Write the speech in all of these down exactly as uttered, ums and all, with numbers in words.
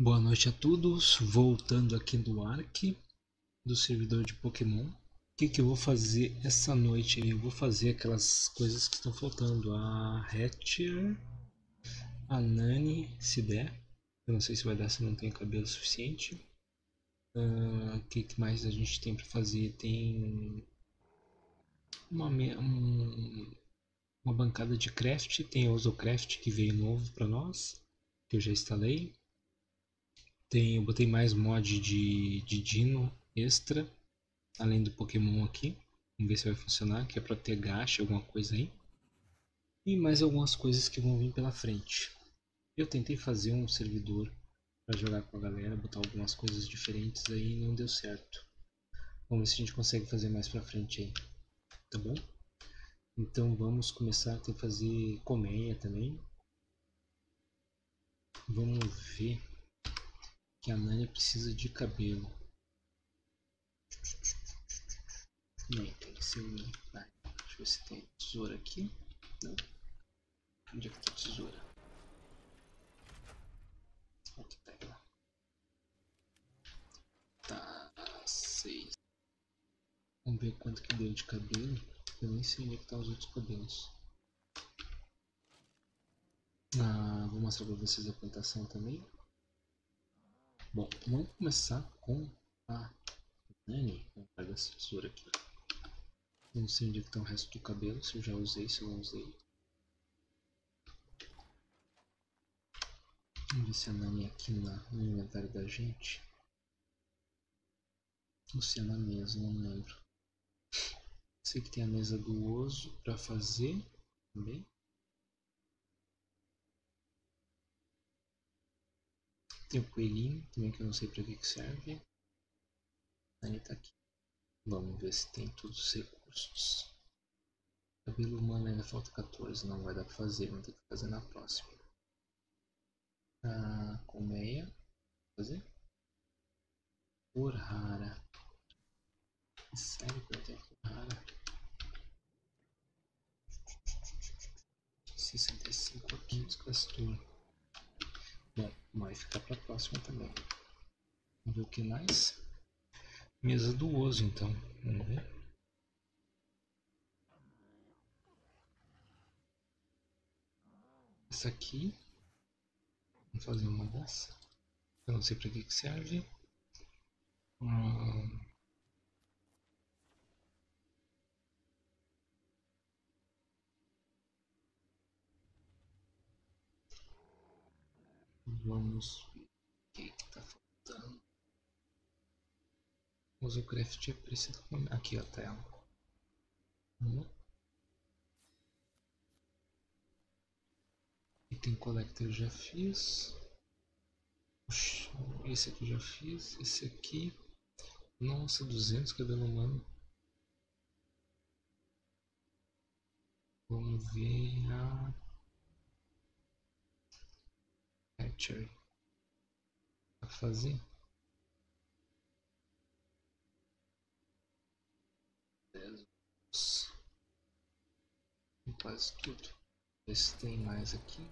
Boa noite a todos, voltando aqui do Ark, do servidor de Pokémon. O que, que eu vou fazer essa noite? Eu vou fazer aquelas coisas que estão faltando, a Hatcher, a Nani, se der. Eu não sei se vai dar, se não tem cabelo suficiente. O uh, que, que mais a gente tem para fazer? Tem uma, um, uma bancada de craft, tem a Usocraft que veio novo para nós, que eu já instalei. Tem, eu botei mais mod de, de Dino extra, além do Pokémon aqui. Vamos ver se vai funcionar, que é para ter gacha, alguma coisa aí. E mais algumas coisas que vão vir pela frente. Eu tentei fazer um servidor para jogar com a galera, botar algumas coisas diferentes aí e não deu certo. Vamos ver se a gente consegue fazer mais pra frente aí, tá bom? Então vamos começar a ter, fazer colmeia também. Vamos ver... que a Nani precisa de cabelo. Não, tem que ser um... Ah, deixa eu ver se tem tesoura aqui. Não. Onde é que tem tesoura? Aqui tá ela. Tá, seis. Vamos ver quanto que deu de cabelo. Eu nem sei onde é que tá os outros cabelos. Ah, vou mostrar pra vocês a plantação também. Bom, vamos começar com a Nani. Vamos pegar essa tesoura aqui. Não sei onde é que está o resto do cabelo, se eu já usei, se eu não usei. Vamos ver se a Nani é aqui na, no inventário da gente. Ou se é na mesa, não me lembro. Sei que tem a mesa do oso para fazer também. Tem o coelhinho também, que eu não sei para que, que serve. Nani tá aqui. Vamos ver se tem todos os recursos. Cabelo humano ainda falta quatorze, não vai dar para fazer, vamos ter que fazer na próxima. Ah, colmeia. Fazer? Cor rara. Sério que eu tenho cor rara? sessenta e cinco aqui nos castor. Bom, vai ficar para a próxima também. Vamos ver o que mais. Mesa do oso, então. Vamos ver. Essa aqui. Vamos fazer uma dessa. Eu não sei para que, que serve. Hum. Vamos ver o que está faltando. Usocraft precisa. Aqui ó, tá ela. Hum. Item collector eu já fiz. Puxa, esse aqui eu já fiz. Esse aqui. Nossa, duzentos cabelo humano. Vamos ver a. Hatcher a fazer e quase tudo. Ver se tem mais aqui.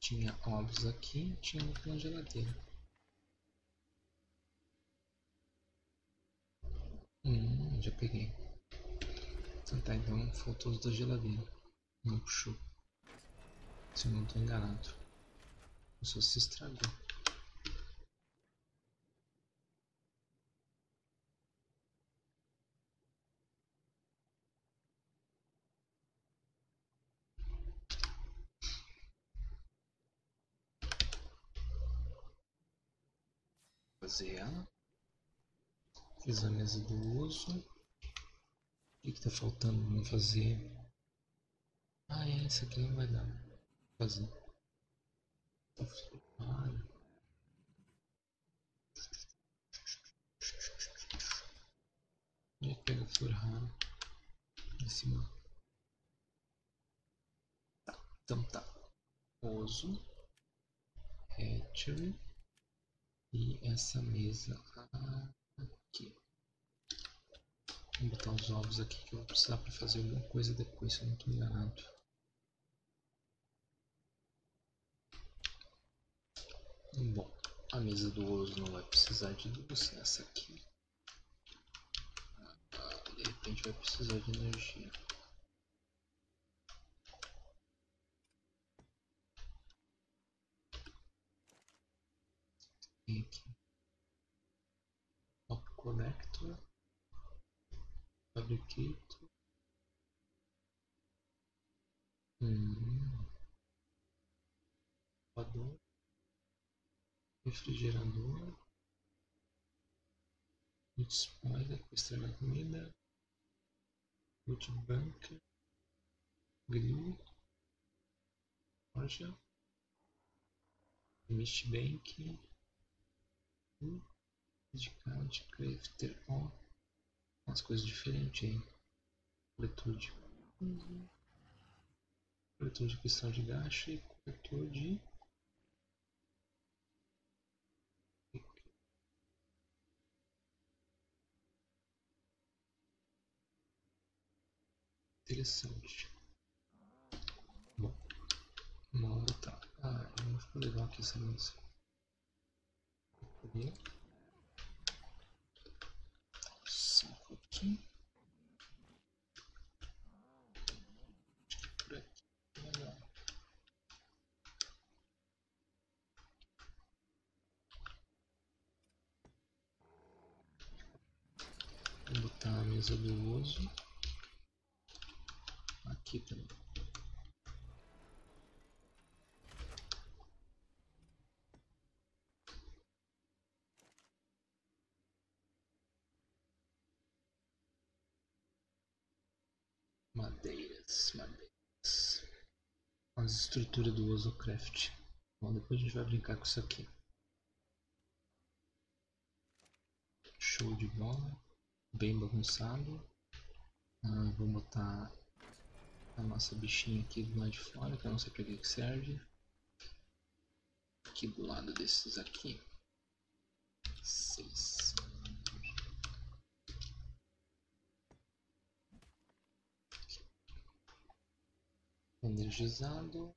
Tinha ovos aqui, tinha uma geladeira. Hum, já peguei. Então tá, então faltou os da geladeira. Não puxou. Se eu não estou enganado, eu só se estragou. Fazer ela. Fiz a mesa do oso. O que está faltando? Vamos fazer. Ah, é, isso aqui não vai dar. Fazer. Onde é que pega a flor rara? Em cima. Tá, então tá. Oso. Hatchery. E essa mesa aqui. Vou botar os ovos aqui que eu vou precisar para fazer alguma coisa depois, se eu não estou enganado. Bom, a mesa do oso não vai precisar de luz, essa aqui. De repente vai precisar de energia. E aqui. Op connector. Fabricator. Hum. Padrão. Refrigerador, Utispoiler, Coestrelha comida, Utibunker, Grill, Ark, Mistbank, Dedicado de Crafter, ó, umas coisas diferentes aí, Coletor de Coletor de cristal de gacha e coletor de interessante. Bom, uma hora tá. Ah, não ficou legal aqui essa mesa. Cinco aqui. Por aqui. Legal. Vou botar a mesa do oso. Aqui também. Madeiras, madeiras. As estruturas do Osocraft. Bom, depois a gente vai brincar com isso aqui. Show de bola. Bem bagunçado. Ah, vou botar a nossa bichinha aqui do lado de fora, que eu não sei para que serve. Aqui do lado desses aqui. Seis. Energizado.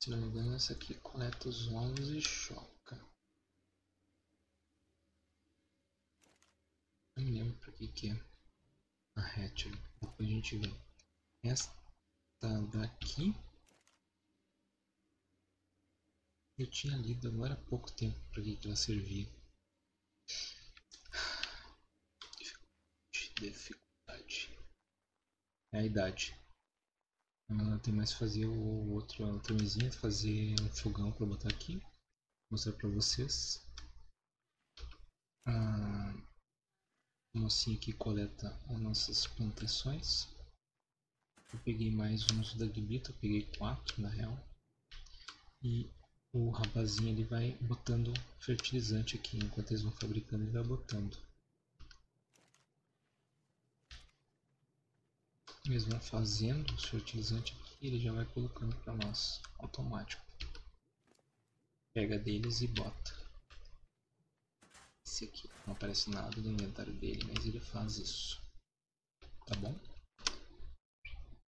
Se não me engano, essa aqui coleta os ovos e choca. Não me lembro pra que que é a Hatcher. Depois a gente vê. Esta daqui eu tinha lido agora há pouco tempo pra que que ela servia. Dificuldade. É a idade. Uh, tem mais fazer o outro, a outra mesinha, fazer um fogão para botar aqui, mostrar para vocês. A uh, mocinha aqui coleta as nossas plantações. Eu peguei mais uns da gibita, eu peguei quatro na real. E o rapazinho ele vai botando fertilizante aqui, enquanto eles vão fabricando ele vai botando. Eles vão fazendo o fertilizante aqui e ele já vai colocando para nós, automático. Pega deles e bota. Esse aqui não aparece nada no inventário dele, mas ele faz isso. Tá bom?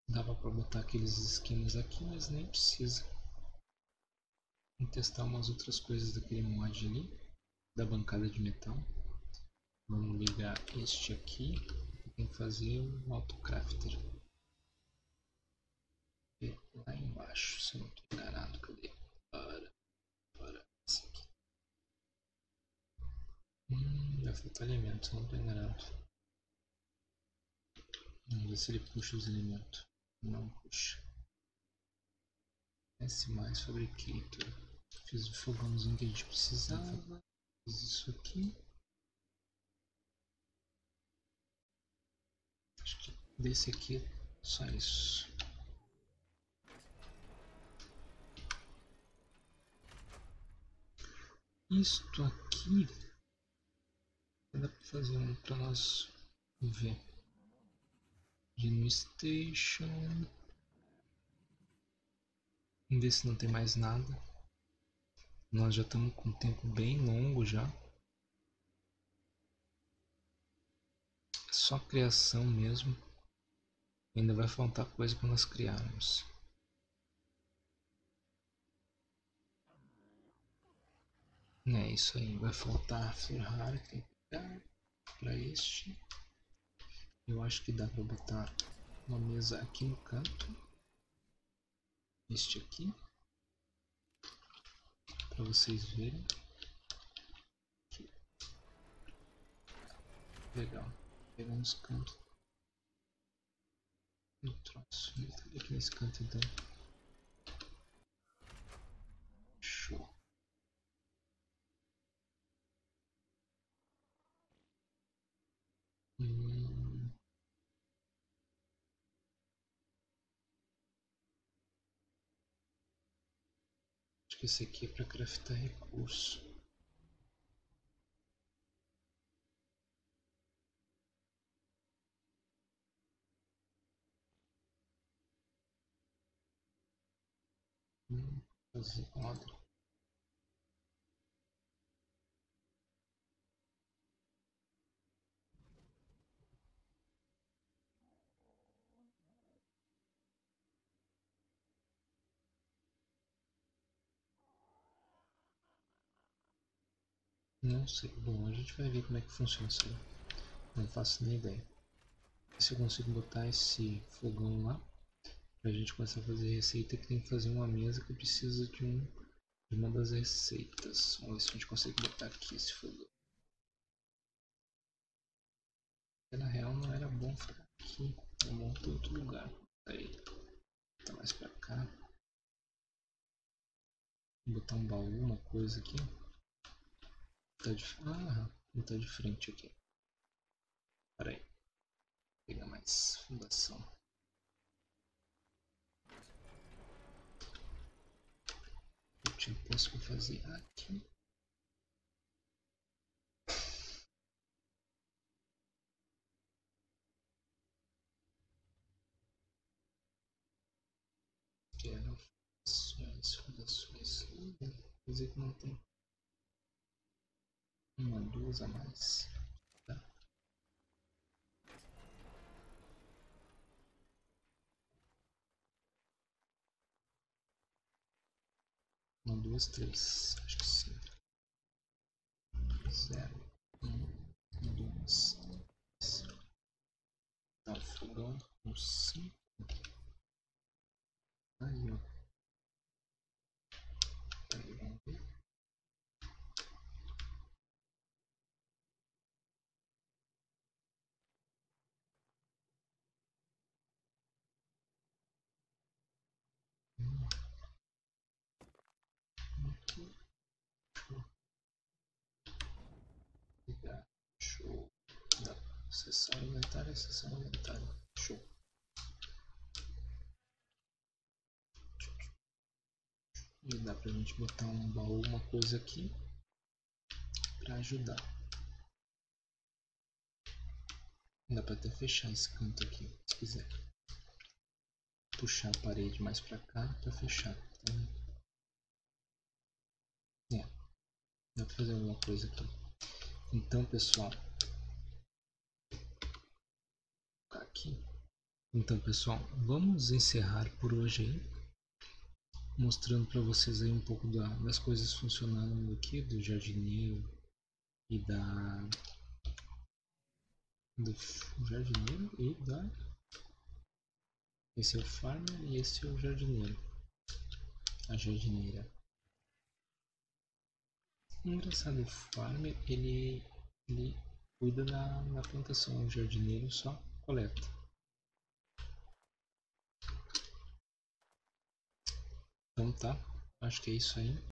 Dava para botar aqueles esquemas aqui, mas nem precisa. Vamos testar umas outras coisas daquele mod ali, da bancada de metal. Vamos ligar este aqui. Tem que fazer um autocrafter lá embaixo, se eu não estou enganado. Cadê? Para, para, esse aqui. Hum, vai faltar elemento, se eu não estou enganado. Vamos ver se ele puxa os elementos. Não puxa. Esse mais fabricator. Fiz o fogãozinho que a gente precisava. Fiz isso aqui. Desse aqui, só isso. Isto aqui dá para fazer um para nós ver. Gen Station. Vamos ver se não tem mais nada. Nós já estamos com um tempo bem longo já. só criação mesmo. Ainda vai faltar coisa para nós criarmos. É isso aí, vai faltar ferrari que tem que pegar para este. Eu acho que dá para botar uma mesa aqui no canto. Este aqui. Para vocês verem. Aqui. Legal. Pegamos o canto. Um troço. Aqui nesse canto então. Show. Hum. Acho que esse aqui é para craftar recurso. Hum, fazer outro. Não sei, bom, a gente vai ver como é que funciona isso aí. Não faço nem ideia. Se eu consigo botar esse fogão lá, pra gente começar a fazer receita, que tem que fazer uma mesa que precisa de, um, de uma das receitas. Vamos ver se a gente consegue botar aqui esse fogão. Na real não era bom ficar aqui, é bom ter outro lugar. Aí, tá mais pra cá. Vou botar um baú, uma coisa aqui. Tá de, ah, não tá de frente aqui. Pera aí. Pega mais fundação. Eu tinha posto pra fazer aqui. Quero fundações, fundações. Quer dizer que não tem. Uma, duas a mais. Tá. Uma, duas, três. Acho que sim. Zero. Um, dois, três. Tá, o fogão com cinco. Aí, ó. Aí, vamos ver. Show. Sessão inventária, sessão inventária. Show. E dá pra gente botar um baú, uma coisa aqui pra ajudar. Dá pra até fechar esse canto aqui, se quiser. Puxar a parede mais pra cá pra fechar. É. Dá pra fazer alguma coisa aqui. Então, pessoal, ficar aqui. Então, pessoal, vamos encerrar por hoje aí, mostrando para vocês aí um pouco da, das coisas funcionando aqui do jardineiro e da do jardineiro e da esse é o farmer e esse é o jardineiro, a jardineira. Engraçado, o farmer ele, ele cuida na, na plantação, o jardineiro só coleta. Então tá, acho que é isso aí.